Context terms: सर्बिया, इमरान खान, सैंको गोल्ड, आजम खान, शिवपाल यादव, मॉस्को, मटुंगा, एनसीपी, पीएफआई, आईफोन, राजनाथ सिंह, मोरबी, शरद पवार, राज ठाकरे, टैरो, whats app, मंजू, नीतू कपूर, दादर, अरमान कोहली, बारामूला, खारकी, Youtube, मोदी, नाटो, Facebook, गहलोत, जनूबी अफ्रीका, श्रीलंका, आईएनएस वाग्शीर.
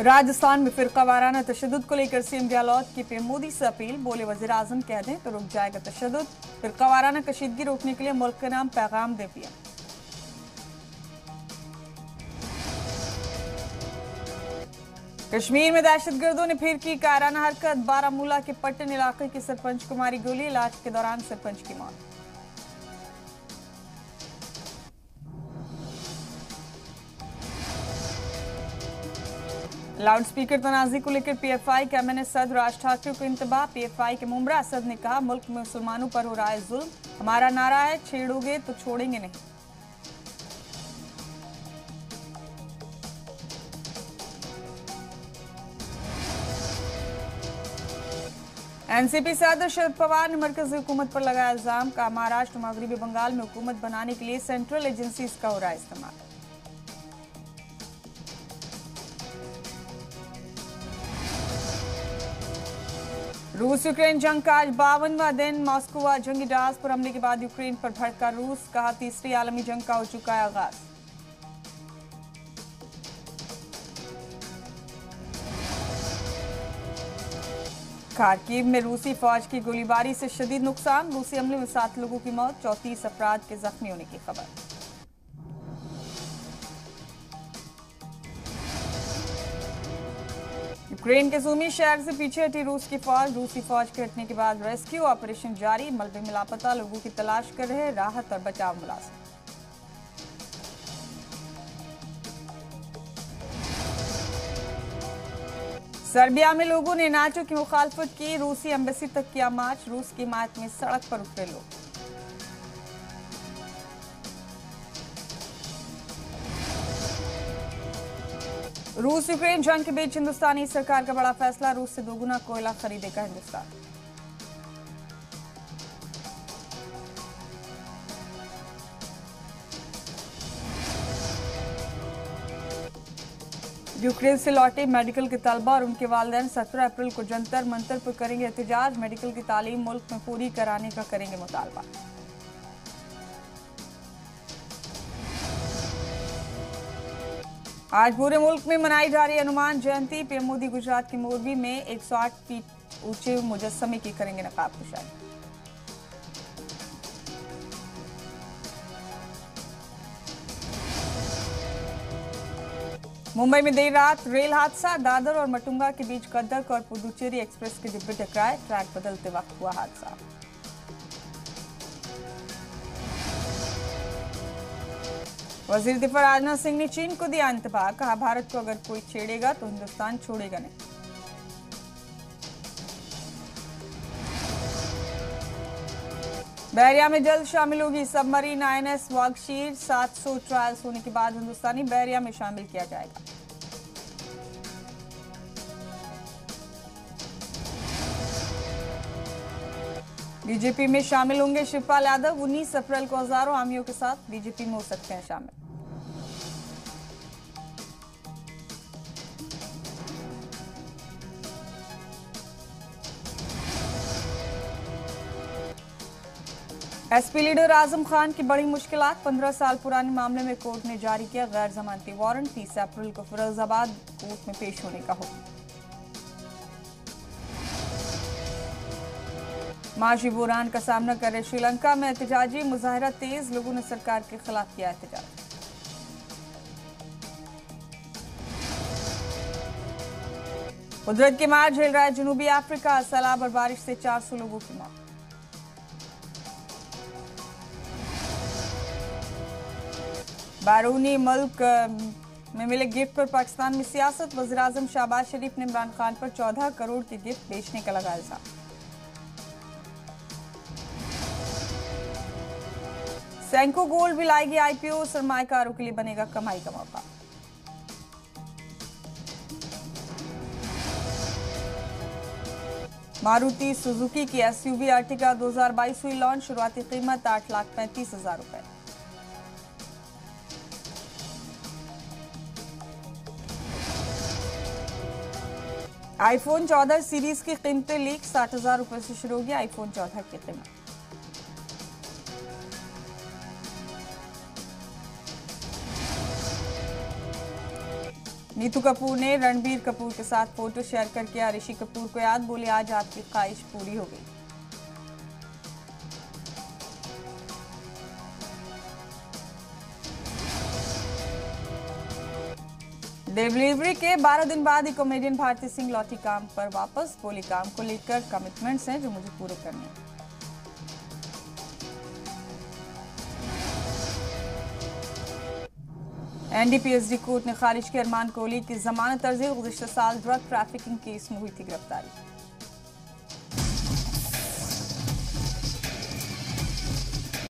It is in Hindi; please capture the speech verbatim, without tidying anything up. राजस्थान में फिरका वाराना तशद्दुद को लेकर सीएम गहलोत की पीएम मोदी से अपील, बोले वजीर आजम कह दें तो रुक जाएगा तशद्दुद। फिरका वाराना कशीदगी रोकने के लिए मुल्क के नाम पैगाम दे पीएम। कश्मीर में दहशतगर्दों ने फिर की कायराना हरकत, बारामूला के पट्टन इलाके के सरपंच को मारी गोली, इलाज के दौरान सरपंच की मौत। लाउड स्पीकर तनाजी को लेकर पीएफआई के एमएनएस सदर राज ठाकरे को इंतबाह, पीएफआई के मुमरा सदर ने कहा मुल्क में मुसलमानों पर हो रहा है जुल्म, हमारा नारा है छेड़ोगे तो छोड़ेंगे नहीं। एनसीपी सदर शरद पवार ने मरकजी हुकूमत पर लगाया इल्जाम, कहा महाराष्ट्र मगरबी बंगाल में हुकूमत बनाने के लिए सेंट्रल एजेंसीज का हो रहा है इस्तेमाल। रूस यूक्रेन जंग का आज बावनवा दिन, मॉस्को व जंगी जहाज पर हमले के बाद यूक्रेन पर भड़का रूस, कहा तीसरी आलमी जंग का हो चुका है आगाज। खारकी में रूसी फौज की गोलीबारी से शदीद नुकसान, रूसी हमले में सात लोगों की मौत, चौंतीस अफराद के जख्मी होने की खबर। यूक्रेन के सुमी शहर से पीछे हटी रूस की फौज, रूसी फौज के हटने के बाद रेस्क्यू ऑपरेशन जारी, मलबे में लापता लोगों की तलाश कर रहे राहत और बचाव मुलाजिम। सर्बिया में लोगों ने नाटो की मुखालफत की, रूसी एम्बेसी तक किया मार्च, रूस की हिमायत में सड़क पर उतरे लोग। रूस यूक्रेन जंग के बीच हिंदुस्तानी सरकार का बड़ा फैसला, रूस से दोगुना कोयला खरीदेगा हिंदुस्तान। यूक्रेन से लौटे मेडिकल के तलबा और उनके वालिदैन सत्रह अप्रैल को जंतर मंतर पर करेंगे एहतजाज, मेडिकल की तालीम मुल्क में पूरी कराने का करेंगे मुतालबा। आज पूरे मुल्क में मनाई जा रही हनुमान जयंती, पीएम मोदी गुजरात के मोरबी में एक सौ आठ फीट ऊंचे मुजस्समे की करेंगे नकाबपोशाई। मुंबई में देर रात रेल हादसा, दादर और मटुंगा के बीच कद्दक और पुदुचेरी एक्सप्रेस के डिब्बे टकराए, ट्रैक बदलते वक्त हुआ हादसा। वजीर दिफा राजनाथ सिंह ने चीन को दिया इंतबाह, कहा भारत को अगर कोई छेड़ेगा तो हिंदुस्तान छोड़ेगा नहीं। बहरिया में जल्द शामिल होगी सबमरीन आईएनएस वाग्शीर, सात सौ ट्रायल्स होने के बाद हिंदुस्तानी बहरिया में शामिल किया जाएगा। बीजेपी में शामिल होंगे शिवपाल यादव, उन्नीस अप्रैल को हजारों आमियों के साथ बीजेपी में हो सकते हैं शामिल। एसपी लीडर आजम खान की बड़ी मुश्किलात, पंद्रह साल पुराने मामले में कोर्ट ने जारी किया गैर जमानती वारंट, तीस अप्रैल को फिरोजाबाद कोर्ट में पेश होने का हुक्म। माशी बुरान का सामना कर रहे श्रीलंका में एहतजाजी मुजाहरा तेज, लोगों ने सरकार के खिलाफ किया एहतजाज। कुदरत की मार झेल रहा है जनूबी अफ्रीका, सैलाब और बारिश से चार सौ लोगों की मौत। बारूनी मुल्क में मिले गिफ्ट पर पाकिस्तान में सियासत, वज़ीर-ए-आज़म शाहबाज शरीफ ने इमरान खान पर चौदह करोड़ के गिफ्ट बेचने का लगाया इल्जाम। सैंको गोल्ड भी लाएगी आईपीओ, सरमायकारों के लिए बनेगा कमाई का मौका। मारुति सुजुकी की एसयूवी आर्टिका दो हज़ार बाईस हुई लॉन्च, शुरुआती कीमत आठ लाख पैंतीस हजार रुपए। आईफोन चौदह सीरीज की कीमतें लीक, साठ हजार रुपए से शुरू होगी आईफोन चौदह की कीमत। नीतू कपूर ने रणबीर कपूर के साथ फोटो शेयर कर किया ऋषि कपूर को याद, बोले आज आपकी ख्वाहिश पूरी हो गई। डिलीवरी के बारह दिन बाद ही कॉमेडियन भारती सिंह लौटी काम पर वापस, बोली काम को लेकर कमिटमेंट्स हैं जो मुझे पूरे करने हैं। एनडीपीएसडी कोर्ट ने खारिज की अरमान कोहली की जमानत अर्जी, गुज़िश्ता साल ड्रग ट्रैफिकिंग केस में हुई थी गिरफ्तारी।